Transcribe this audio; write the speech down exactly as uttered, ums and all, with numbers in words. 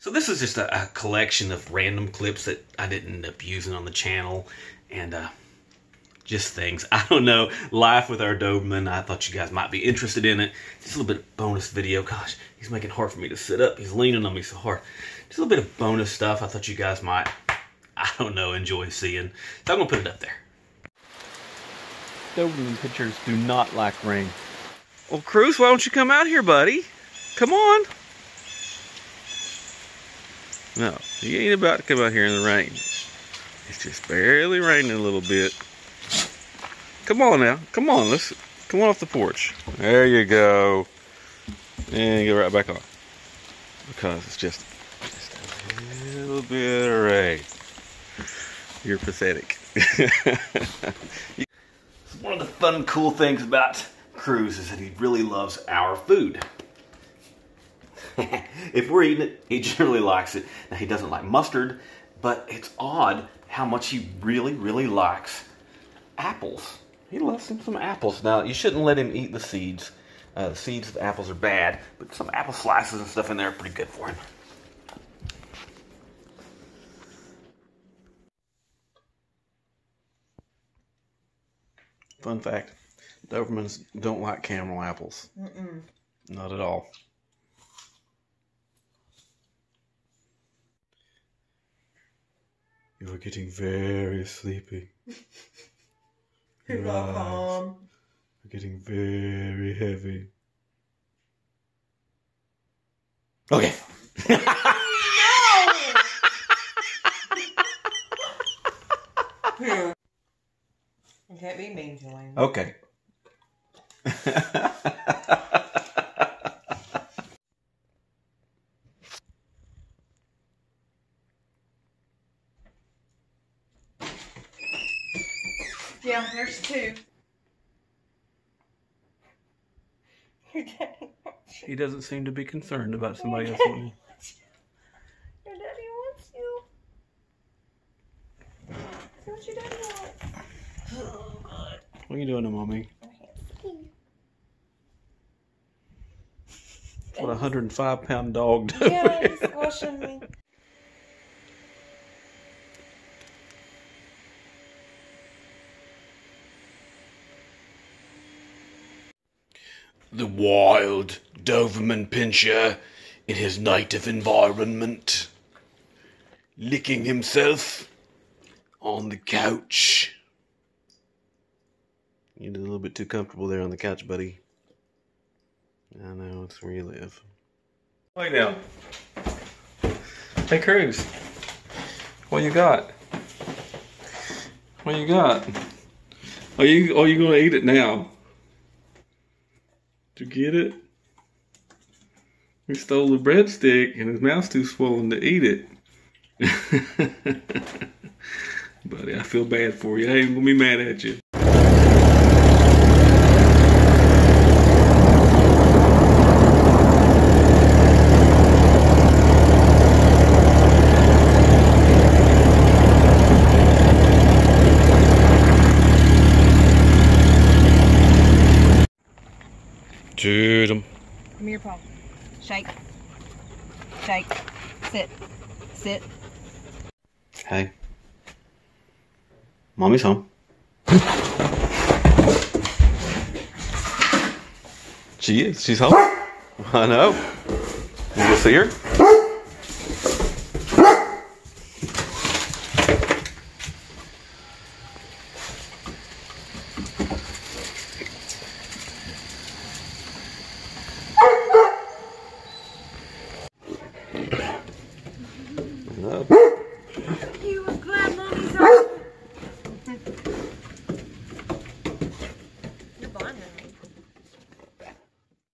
So this is just a, a collection of random clips that I didn't end up using on the channel, and uh, just things. I don't know, life with our Doberman. I thought you guys might be interested in it. Just a little bit of bonus video. Gosh, he's making it hard for me to sit up. He's leaning on me so hard. Just a little bit of bonus stuff I thought you guys might, I don't know, enjoy seeing. So I'm going to put it up there. Doberman Pinschers do not like rain. Well, Cruz, why don't you come out here, buddy? Come on. No, he ain't about to come out here in the rain. It's just barely raining a little bit. Come on now. Come on. Let's come on off the porch. There you go. And go right back on. Because it's just, just a little bit of rain. You're pathetic. One of the fun, cool things about Cruz is that he really loves our food. If we're eating it, he generally likes it. Now, he doesn't like mustard, but it's odd how much he really, really likes apples. He loves him some apples. Now, you shouldn't let him eat the seeds. Uh, the seeds of the apples are bad, but some apple slices and stuff in there are pretty good for him. Fun fact, Dobermans don't like caramel apples. Mm-mm. Not at all. You are getting very sleepy. Your eyes are getting very heavy. Okay. No! You can't be mean, Jolene. Okay. Yeah, there's two. She doesn't seem to be concerned about somebody else. Your daddy wants you. Your daddy wants you. See what your daddy wants. Oh, God. What are you doing to mommy? That's what a one hundred and five pound dog does. Yeah, he's squashing me. The wild Doberman Pinscher in his native environment, licking himself on the couch. You're a little bit too comfortable there on the couch, buddy. I know, it's where you live. Wait now. Hey, Cruz. What you got? What you got? Are you, are you gonna eat it now? Did you get it? He stole the breadstick and his mouth's too swollen to eat it. Buddy, I feel bad for you. I ain't gonna be mad at you. Shoot him. Give me your paw. Shake. Shake. Sit. Sit. Hey. Mommy's home. She is. She's home. I know. Did you see her?